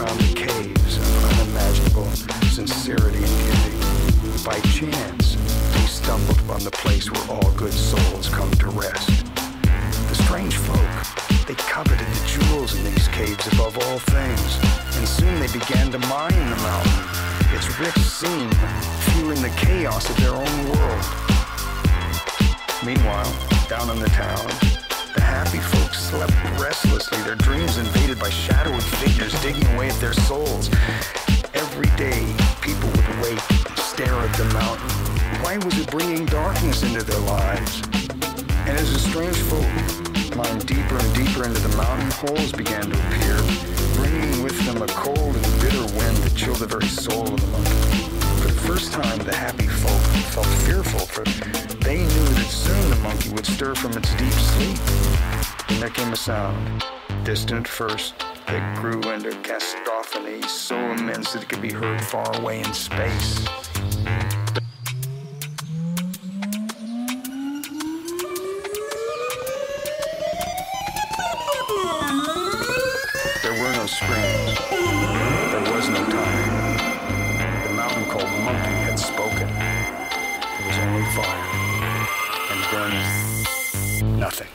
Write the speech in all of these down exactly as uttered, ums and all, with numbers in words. found the caves of unimaginable sincerity and giving. By chance, they stumbled upon the place where all good souls come to rest. The strange folk, they coveted the jewels in these caves above all things, and soon they began to mine the mountain, its rich scene, fueling the chaos of their own world. Meanwhile, down in the town, the happy folks slept restlessly, their dreams invaded by shadowy figures digging away at their souls. Every day, people would wait and stare at the mountain. Why was it bringing darkness into their lives? And as the strange folk climbed deeper and deeper into the mountain, holes began to appear, bringing with them a cold and bitter wind that chilled the very soul of the monkey. For the first time, the happy folk felt fearful, for they knew that soon the monkey would stir from its deep sleep. And there came a sound, distant first, that grew into a cacophony so immense that it could be heard far away in space. There were no springs. There was no time. Called Monkey had spoken. It was only fire, and burned nothing.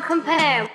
can't compare.